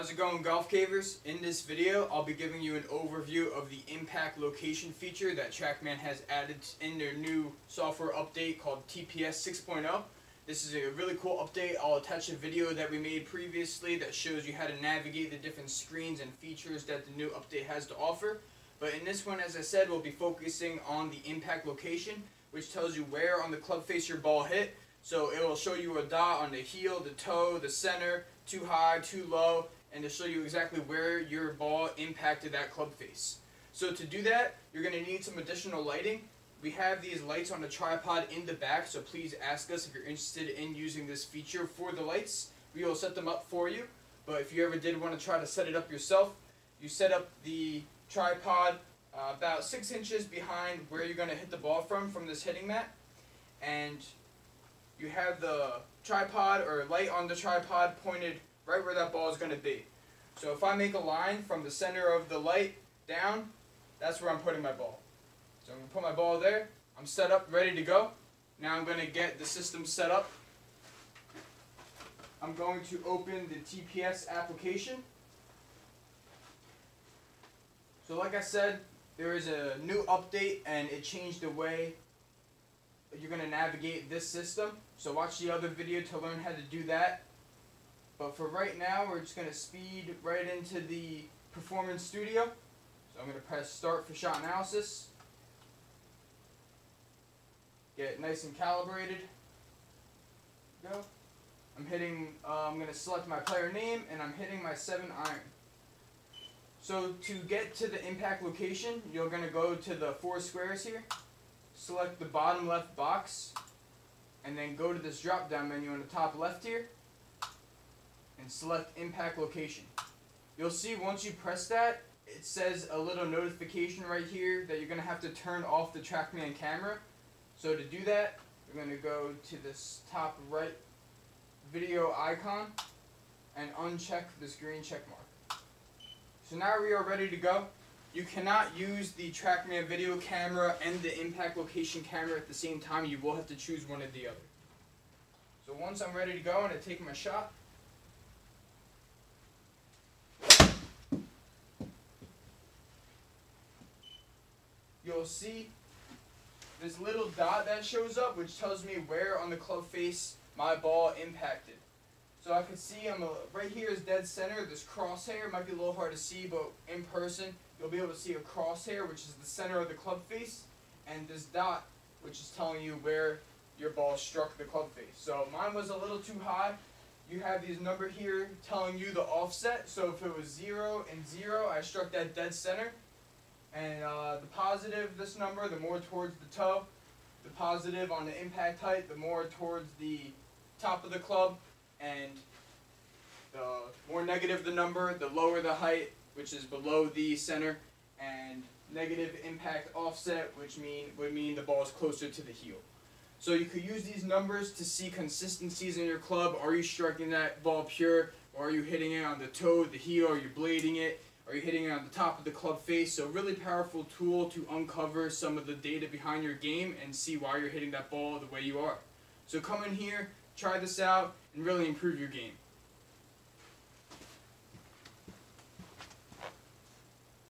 How's it going, golf cavers? In this video I'll be giving you an overview of the impact location feature that TrackMan has added in their new software update called TPS 6.0. This is a really cool update. I'll attach a video that we made previously that shows you how to navigate the different screens and features that the new update has to offer. But in this one, as I said, we'll be focusing on the impact location, which tells you where on the club face your ball hit. So it will show you a dot on the heel, the toe, the center, too high, too low, and to show you exactly where your ball impacted that club face. So to do that, you're going to need some additional lighting. We have these lights on a tripod in the back, so please ask us if you're interested in using this feature for the lights. We will set them up for you, but if you ever did want to try to set it up yourself, you set up the tripod about 6 inches behind where you're going to hit the ball from this hitting mat, and you have the tripod or light on the tripod pointed right where that ball is going to be. So if I make a line from the center of the light down, that's where I'm putting my ball. So I'm going to put my ball there. I'm set up, ready to go. Now I'm going to get the system set up. I'm going to open the TPS application. So like I said, there is a new update and it changed the way you're going to navigate this system. So watch the other video to learn how to do that. But for right now, we're just going to speed right into the Performance Studio. So I'm going to press Start for shot analysis. Get nice and calibrated. Go. I'm going to select my player name, and I'm hitting my 7-iron. So to get to the impact location, you're going to go to the 4 squares here. Select the bottom left box, and then go to this drop down menu on the top left here and select impact location. You'll see once you press that, it says a little notification right here that you're going to have to turn off the TrackMan camera. So to do that, you're going to go to this top right video icon and uncheck this green check mark. So now we are ready to go. You cannot use the TrackMan video camera and the impact location camera at the same time. You will have to choose one or the other. So once I'm ready to go, I'm going to take my shot. You'll see this little dot that shows up, which tells me where on the club face my ball impacted. So I can see right here is dead center. This crosshair might be a little hard to see, but in person you'll be able to see a crosshair, which is the center of the club face, and this dot, which is telling you where your ball struck the club face. So mine was a little too high. You have these number here telling you the offset. So if it was 0 and 0, I struck that dead center. And the positive, this number, the more towards the toe. The positive on the impact height, the more towards the top of the club. And the more negative the number, the lower the height, which is below the center. And negative impact offset, which would mean the ball is closer to the heel. So you could use these numbers to see consistencies in your club. Are you striking that ball pure? Or are you hitting it on the toe, the heel? Are you blading it? Are you hitting it on the top of the club face? So really powerful tool to uncover some of the data behind your game and see why you're hitting that ball the way you are. So come in here, try this out, and really improve your game.